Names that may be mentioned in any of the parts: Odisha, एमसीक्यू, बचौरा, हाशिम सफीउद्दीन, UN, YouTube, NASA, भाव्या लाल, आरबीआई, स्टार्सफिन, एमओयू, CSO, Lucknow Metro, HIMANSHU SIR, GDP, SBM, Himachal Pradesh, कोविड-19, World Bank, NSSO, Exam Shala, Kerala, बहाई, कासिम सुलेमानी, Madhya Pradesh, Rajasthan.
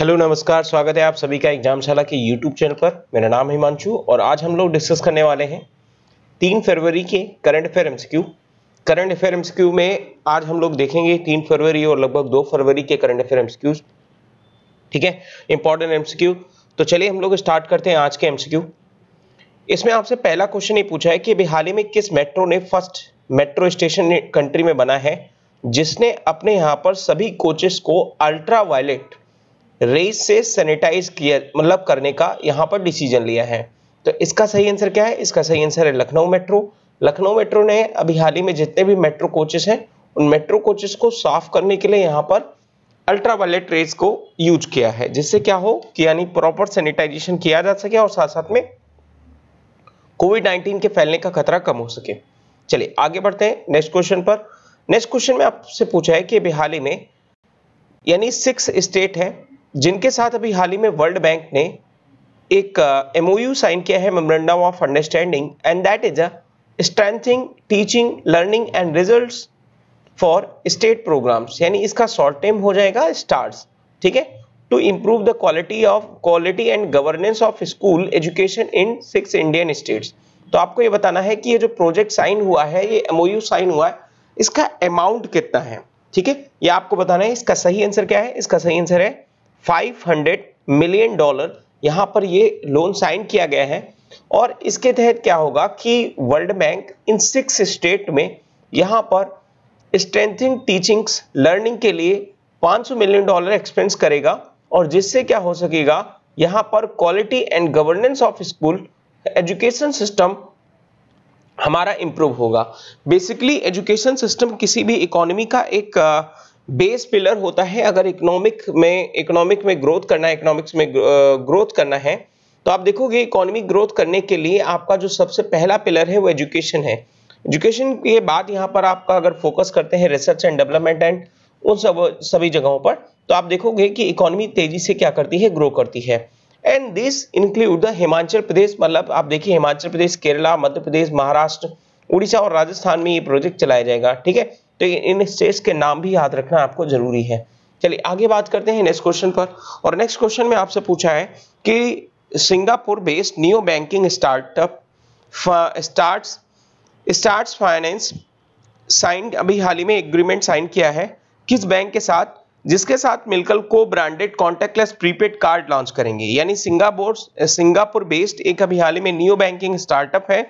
Hello नमस्कार, स्वागत है आप सभी का एग्जाम शाला के यूट्यूब चैनल पर। मेरा नाम हिमांशु और आज हम लोग डिस्कस करने वाले हैं 3 फरवरी के current affair एमसीक्यू। Current affair एमसीक्यू में आज हम लोग देखेंगे 3 फरवरी और लगभग 2 फरवरी के करंट अफेयर एमसीक्यू। ठीक है, इंपॉर्टेंट एमसीक्यू। तो चलिए हम लोग स्टार्ट करते हैं आज के एमसीक्यू। इसमें आपसे पहला क्वेश्चन ये पूछा है कि अभी हाल ही में किस मेट्रो ने फर्स्ट मेट्रो स्टेशन कंट्री में बना है जिसने अपने यहाँ पर सभी कोचेस को अल्ट्रा वायलेट रेस से सैनिटाइज किया मतलब करने का यहाँ पर डिसीजन लिया है। तो इसका सही आंसर क्या है? इसका सही आंसर है लखनऊ मेट्रो। लखनऊ मेट्रो ने अभी हाल ही में जितने भी मेट्रो कोचेस हैं उन मेट्रो कोचेस को साफ करने के लिए यहाँ पर अल्ट्रा वायलेट रेस को यूज किया है, जिससे क्या हो कि यानी प्रॉपर सैनिटाइजेशन किया जा सके और साथ साथ में कोविड-19 के फैलने का खतरा कम हो सके। चलिए आगे बढ़ते हैं नेक्स्ट क्वेश्चन पर। नेक्स्ट क्वेश्चन में आपसे पूछा है कि अभी हाल ही में यानी 6 स्टेट है जिनके साथ अभी हाल ही में वर्ल्ड बैंक ने एक एमओयू साइन किया है, memorandum of understanding, and that is a strengthening teaching learning and results for state programmes, यानी इसका शॉर्ट टर्म हो जाएगा स्टार्ट्स। ठीक है, to improve the quality and governance of school education in 6 Indian states. तो आपको ये बताना है कि ये जो प्रोजेक्ट साइन हुआ है, ये एमओयू साइन हुआ है, इसका अमाउंट कितना है। ठीक है, ये आपको बताना है। इसका सही आंसर क्या है? इसका सही आंसर है $500 मिलियन। यहाँ पर ये लोन साइन किया गया है और इसके तहत क्या होगा कि वर्ल्ड बैंक इन 6 स्टेट में यहाँ पर स्ट्रेंथिंग टीचिंग्स लर्निंग के लिए $500 मिलियन एक्सपेंस करेगा और जिससे क्या हो सकेगा यहाँ पर quality and governance of school education system हमारा इम्प्रूव होगा। बेसिकली एजुकेशन सिस्टम किसी भी इकोनॉमी का एक बेस पिलर होता है। अगर इकोनॉमिक में ग्रोथ करना है, इकोनॉमिक्स में ग्रोथ करना है, तो आप देखोगे इकोनॉमिक ग्रोथ करने के लिए आपका जो सबसे पहला पिलर है वो एजुकेशन है। एजुकेशन के बाद यहाँ पर आपका अगर फोकस करते हैं रिसर्च एंड डेवलपमेंट एंड उन सभी जगहों पर, तो आप देखोगे कि इकोनॉमी तेजी से क्या करती है? ग्रो करती है। And this include the Himachal Pradesh, मतलब आप देखिए हिमाचल प्रदेश, केरला, मध्य प्रदेश, महाराष्ट्र, उड़ीसा और राजस्थान में ये प्रोजेक्ट चलाया जाएगा। ठीक है, तो इन स्टेट्स के नाम भी याद रखना आपको जरूरी है। चलिए आगे बात करते हैं नेक्स्ट क्वेश्चन पर। और नेक्स्ट क्वेश्चन में आपसे पूछा है कि Singapore based new banking startup starts finance sign अभी हाल ही में एग्रीमेंट साइन किया है किस बैंक के साथ, जिसके साथ मिलकर को branded contactless prepaid card launch करेंगे। यानी सिंगापुर बेस्ड एक अभी हाल ही में न्यू बैंकिंग स्टार्टअप है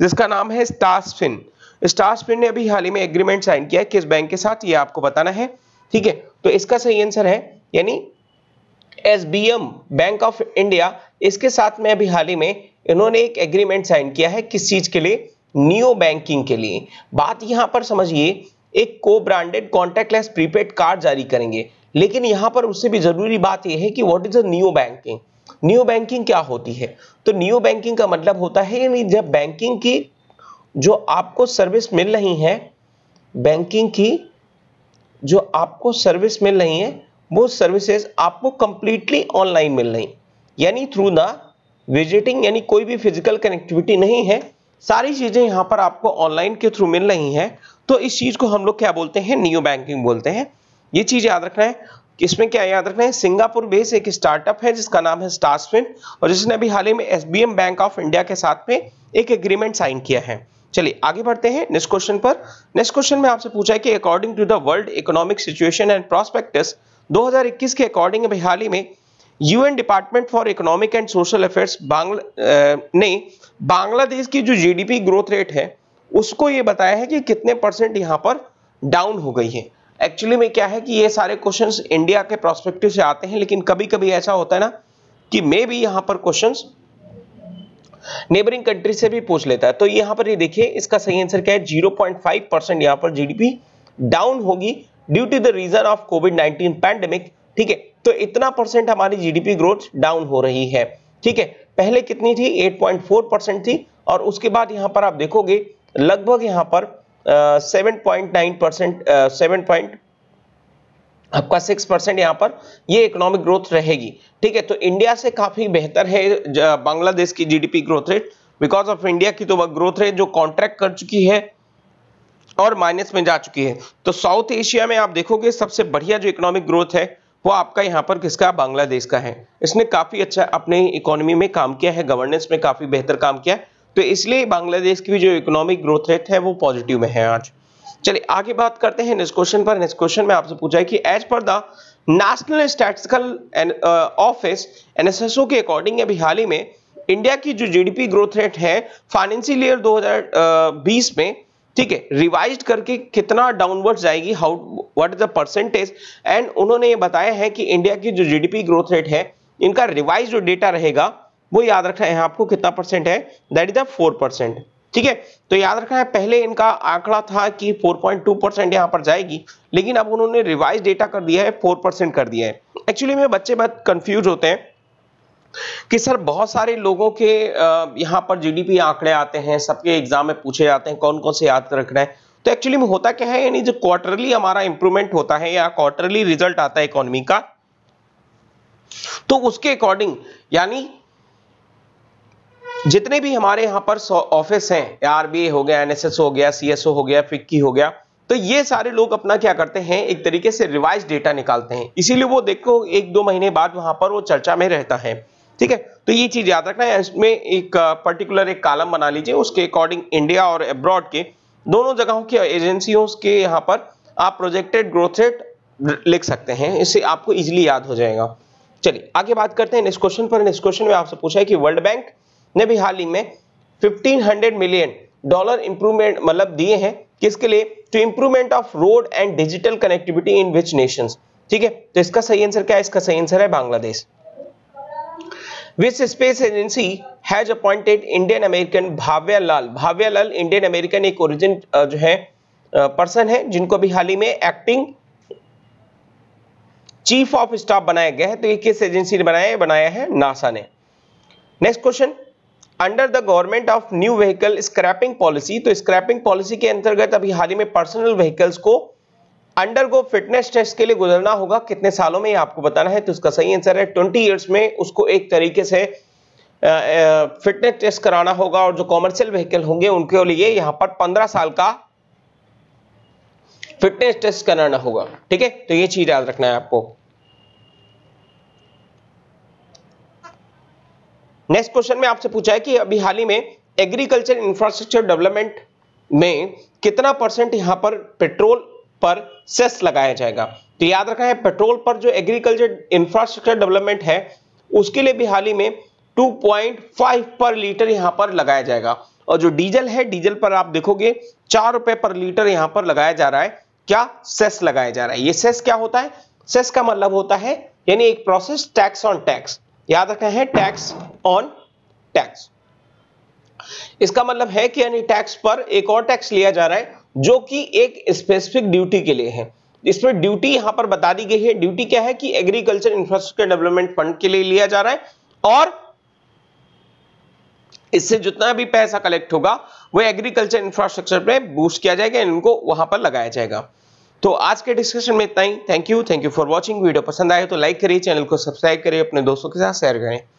जिसका नाम है स्टार्सफिन ने अभी हाल ही में एग्रीमेंट साइन किया है किस बैंक के साथ, ये आपको बताना है। ठीक है, तो इसका सही आंसर है यानी SBM बैंक ऑफ इंडिया, इसके साथ में अभी हाल ही में इन्होंने एक एग्रीमेंट साइन किया है किस चीज के लिए? न्यू बैंकिंग के लिए। बात यहां पर समझिए, एक को ब्रांडेड कॉन्टैक्टलेस प्रीपेड कार्ड जारी करेंगे, लेकिन यहां पर उससे भी जरूरी बात यह है कि what is a new banking. New banking क्या होती है? तो न्यू बैंकिंग का मतलब होता है यानी जब बैंकिंग की जो आपको सर्विस मिल रही है, बैंकिंग की जो आपको सर्विस मिल रही है वो सर्विसेज आपको कंप्लीटली ऑनलाइन मिल रही, यानी थ्रू द विजिटिंग, यानी कोई भी फिजिकल कनेक्टिविटी नहीं है, सारी चीजें यहाँ पर आपको ऑनलाइन के थ्रू मिल रही हैं। तो इस चीज को हम लोग क्या बोलते हैं? न्यू बैंकिंग बोलते हैं। ये चीज याद रखना है। इसमें क्या याद रखना है? सिंगापुर बेस्ड एक स्टार्टअप है जिसका नाम है स्टार्सफिन और जिसने अभी हाल ही में SBM बैंक ऑफ इंडिया के साथ में एक एग्रीमेंट साइन किया है। चलिए आगे बढ़ते हैं नेक्स्ट क्वेश्चन पर। नेक्स्ट क्वेश्चन में आपसे पूछा है कि according to the world economic situation and prospects 2021 के अकॉर्डिंग अभी हाल ही में UN department for economic and social affairs ने बांग्लादेश की जो GDP ग्रोथ रेट है उसको ये बताया है कि कितने परसेंट यहाँ पर डाउन हो गई है। एक्चुअली में क्या है कि ये सारे क्वेश्चंस इंडिया के प्रोस्पेक्टिव से आते हैं, लेकिन कभी कभी ऐसा होता है ना कि मे भी यहाँ पर क्वेश्चंस नेबरिंग कंट्री से भी पूछ लेता है। तो यहाँ पर ये देखिए, इसका सही आंसर क्या है? 0.5% यहाँ पर GDP डाउन होगी due to the reason of कोविड-19 पैंडेमिक। ठीक है, तो इतना परसेंट हमारी GDP ग्रोथ डाउन हो रही है। ठीक है, पहले कितनी थी? 8.4% थी और उसके बाद यहाँ पर आप देखोगे लगभग यहाँ पर 6% यहाँ पर ये इकोनॉमिक ग्रोथ रहेगी। ठीक है, तो इंडिया से काफी बेहतर है बांग्लादेश की GDP growth rate, because of India की तो वह ग्रोथ रेट जो कॉन्ट्रैक्ट कर चुकी है और माइनस में जा चुकी है। तो साउथ एशिया में आप देखोगे सबसे बढ़िया जो इकोनॉमिक ग्रोथ है वो आपका यहाँ पर किसका, बांग्लादेश का है। इसने काफ़ी अच्छा अपने इकोनॉमी में काम किया है, गवर्नेंस में काफ़ी बेहतर काम किया है, तो इसलिए बांग्लादेश की भी जो इकोनॉमिक ग्रोथ रेट है वो पॉजिटिव में है आज। चलिए आगे बात करते हैं नेक्स्ट क्वेश्चन पर। नेक्स्ट क्वेश्चन में आपसे पूछा है कि as per the national statistical office NSSO के अकॉर्डिंग अभी हाल ही में इंडिया की जो जीडीपी ग्रोथ रेट है फाइनेंशियल ईयर 2020 में, ठीक है, रिवाइज्ड करके कितना डाउनवर्ड जाएगी, how what is the percentage, and उन्होंने ये बताया है कि इंडिया की जो जीडीपी ग्रोथ रेट है इनका रिवाइज जो डेटा रहेगा वो याद रखना है आपको, कितना परसेंट है, दैट इज द 4%, ठीक है। तो याद रखना है पहले इनका आंकड़ा था कि 4.2% यहाँ पर जाएगी, लेकिन अब उन्होंने रिवाइज डेटा कर दिया है 4% कर दिया है। एक्चुअली में बच्चे बहुत कंफ्यूज होते हैं कि सर बहुत सारे लोगों के यहाँ पर जीडीपी आंकड़े आते हैं, सबके एग्जाम में पूछे जाते हैं, कौन कौन से याद रखना है। तो एक्चुअली में होता क्या है, यानी जो क्वार्टरली हमारा इंप्रूवमेंट होता है या क्वार्टरली रिजल्ट आता है इकोनॉमी का, तो उसके अकॉर्डिंग यानी जितने भी हमारे यहाँ पर ऑफिस हैं, आरबीआई हो गया, एनएसएसओ हो गया, सीएसओ हो गया, फिक्की हो गया, तो ये सारे लोग अपना क्या करते हैं, एक तरीके से रिवाइज डेटा निकालते हैं, इसीलिए वो देखो एक दो महीने बाद वहां पर वो चर्चा में रहता है, ठीक है। तो ये चीज याद रखना है, इसमें एक पर्टिकुलर एक कॉलम बना लीजिए, उसके अकॉर्डिंग इंडिया और अब्रॉड के दोनों जगहों की एजेंसियों के यहाँ पर आप प्रोजेक्टेड ग्रोथ रेट लिख सकते हैं, इससे आपको इजिली याद हो जाएगा। चलिए आगे बात करते हैं नेक्स्ट क्वेश्चन पर। नेक्स्ट क्वेश्चन में आपसे पूछा है कि वर्ल्ड बैंक ने भी हाल ही में 1500 मिलियन डॉलर इंप्रूवमेंट मतलब दिए हैं, किसके लिए, to improvement of road and digital connectivity in which nations, ठीक है। तो इसका सही आंसर क्या है, इसका सही आंसर है Bangladesh. Which space agency has appointed Indian American भाव्या लाल Indian American एक ओरिजिन जो है पर्सन है, जिनको भी हाल ही में एक्टिंग चीफ ऑफ स्टाफ बनाया गया है। तो ये किस एजेंसी ने बनाया है, नासा ने। Next question, under the government of new vehicle scrapping policy, तो स्क्रैपिंग पॉलिसी के अंतर्गत अभी हाल ही में पर्सनल व्हीकल्स को अंडरगो फिटनेस टेस्ट के लिए गुजरना होगा, कितने सालों में ये आपको बताना है। तो इसका सही आंसर है 20 इयर्स में उसको एक तरीके से फिटनेस टेस्ट कराना होगा, और जो कॉमर्शियल व्हीकल होंगे उनके लिए यहाँ पर 15 साल का फिटनेस टेस्ट कराना होगा, ठीक है। तो ये चीज याद रखना है आपको। नेक्स्ट क्वेश्चन में आपसे पूछा है कि अभी हाल ही में एग्रीकल्चर इंफ्रास्ट्रक्चर डेवलपमेंट में कितना परसेंट यहाँ पर पेट्रोल पर सेस लगाया जाएगा। तो याद रखना है पेट्रोल पर जो एग्रीकल्चर इंफ्रास्ट्रक्चर डेवलपमेंट है उसके लिए भी हाल ही में 2.5 पर लीटर यहाँ पर लगाया जाएगा, और जो डीजल है डीजल पर आप देखोगे 4 रुपए पर लीटर यहाँ पर लगाया जा रहा है, क्या सेस लगाया जा रहा है। ये सेस क्या होता है, सेस का मतलब होता है यानी एक प्रोसेस, टैक्स ऑन टैक्स, याद रखना है टैक्स ऑन टैक्स। इसका मतलब है कि यानी टैक्स पर एक और टैक्स लिया जा रहा है जो कि एक स्पेसिफिक ड्यूटी के लिए है। इसमें ड्यूटी यहां पर बता दी गई है, ड्यूटी क्या है कि एग्रीकल्चर इंफ्रास्ट्रक्चर डेवलपमेंट फंड के लिए लिया जा रहा है, और इससे जितना भी पैसा कलेक्ट होगा वह एग्रीकल्चर इंफ्रास्ट्रक्चर पे बूस्ट किया जाएगा, इनको वहां पर लगाया जाएगा। तो आज के डिस्कशन में इतना ही। Thank you for watching. Video पसंद आए तो लाइक करिए, चैनल को सब्सक्राइब करिए, अपने दोस्तों के साथ शेयर करें।